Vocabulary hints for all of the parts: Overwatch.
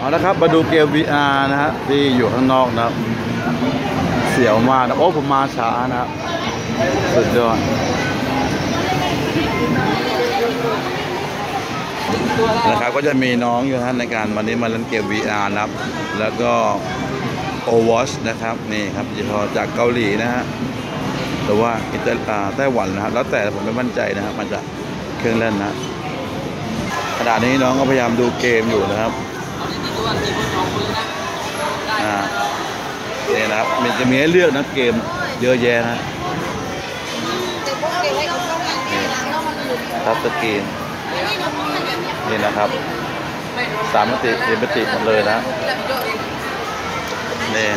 เอาละครับมาดูเกม VR นะฮะที่อยู่ข้างนอกนะเสียวมากนะโอ้ผมมาช้านะครับสุดยอดนะครับก็จะมีน้องอยู่ท่านในการวันนี้มาเล่นเกม VR นะครับแล้วก็ Overwatch นะครับนี่ครับยี่ห้อจากเกาหลีนะฮะหรือว่าไต้หวันนะครับแล้วแต่ผมไม่มั่นใจนะครับมันจะเครื่องเล่นนะขณะนี้น้องก็พยายามดูเกมอยู่นะครับนี่นะครับมันจะมีให้เลือกนะเกมเยอะแยะนะครับสกรีนนี่นะครับ3มิติ4มิติหมดเลยนะนี่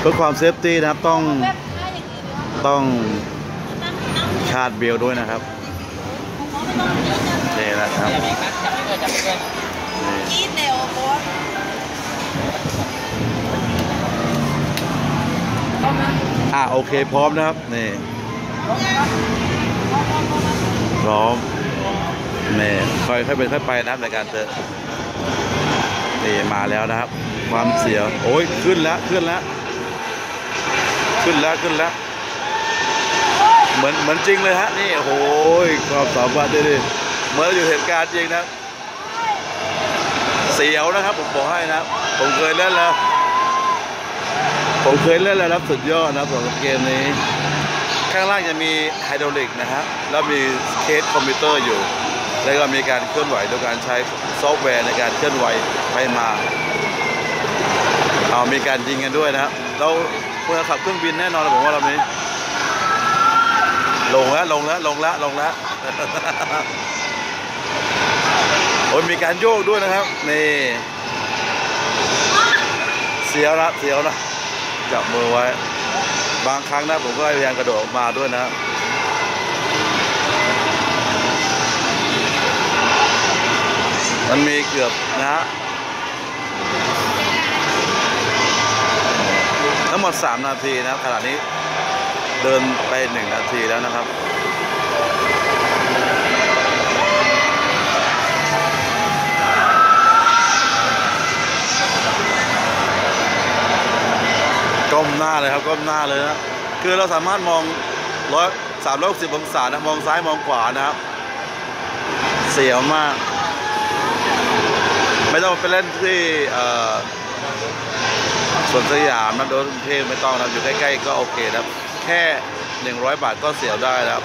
เพื่อความเซฟตี้นะครับต้องคาดเบลด้วยนะครับนี่นะครับโอเคพร้อมนะครับนี่พร้อมนี่ค่อยไปนะครับในการเจอนี่มาแล้วนะครับความเสียวโอ้ยขึ้นแล้วเหมือนจริงเลยฮะนี่โอ้ยความสามารถดิเหมือนอยู่เหตุการณ์จริงนะเสียวนะครับผมบอกให้นะผมเคยเล่นแล้วครับสุดยอดนะสำหรับเกมนี้ข้างล่างจะมีไฮดรอลิกนะครับแล้วมีเคสคอมพิวเตอร์อยู่แล้วก็มีการเคลื่อนไหวโดยการใช้ซอฟต์แวร์ในการเคลื่อนไหวไปมาเอามีการยิงกันด้วยนะครับเราเพื่อขับเครื่องบินแน่นอนผมว่าเรานี้ลงแล้วโอ้ยมีการโยกด้วยนะครับนี่เสียวนะจับมือไว้บางครั้งนะผมก็พยายามกระโดดออกมาด้วยนะมันมีเกือบนะฮะทั้งหมด3นาทีนะครับขณะนี้เดินไป1นาทีแล้วนะครับก้มหน้าเลยครับก้มหน้าเลยนะคือเราสามารถมอง360องศานะมองซ้ายมองขวานะครับเสียวมากไม่ต้องไปเล่นที่สวนสยามนะโดนเทพไม่ต้องนะอยู่ใกล้ๆก็โอเคครับแค่100 บาทก็เสียวได้แล้ว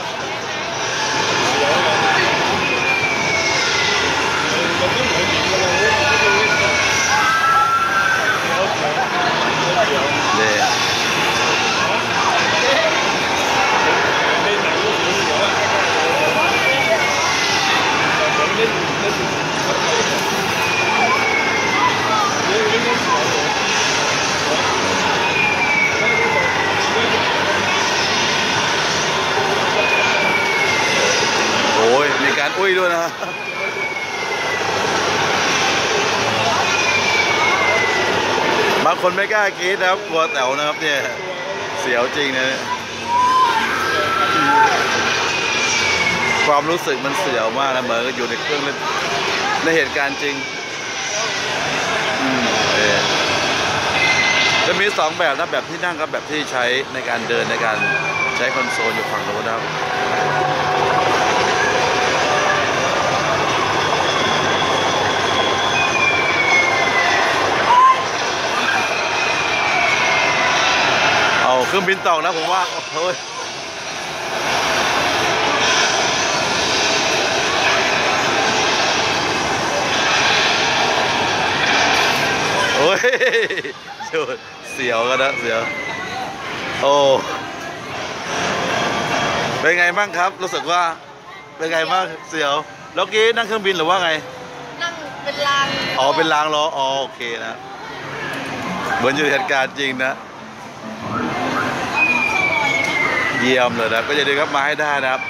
อุ้ยด้วยนะบางคนไม่กล้ากรี๊ดนะครับกลัวแต๋วนะครับเนี่ยเสียวจริงนะความรู้สึกมันเสียวมากนะเหมือนอยู่ในเครื่องเล่นในเหตุการณ์จริงจะมี2แบบนะแบบที่นั่งกับแบบที่ใช้ในการเดินในการใช้คอนโซลอยู่ฝั่งโน้นนะครับเครื่องบินตกนะผมว่าเฮ้ยโอ้ยเสียวก็นะเสียวโอ้เป็นไงบ้างครับรู้สึกว่าเป็นไงบ้างเสียวแล้วกี้นั่งเครื่องบินหรือว่าไงนั่งเป็นรางอ๋อเป็นรางล้ออ๋อโอเคนะเหมือนอยู่เหตุการณ์จริงนะเยี่ยมเลยนะก็อย่าลืมครับมาให้ได้นะครับ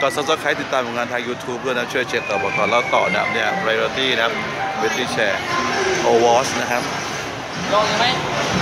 กด Subscribe ติดตามผลงานทาง YouTube ด้วยนะช่วยเช็คต่อบอกต่อเล่าต่อนะครับเนี่ย Variety นะครับ Variety Share Overwatch นะครับ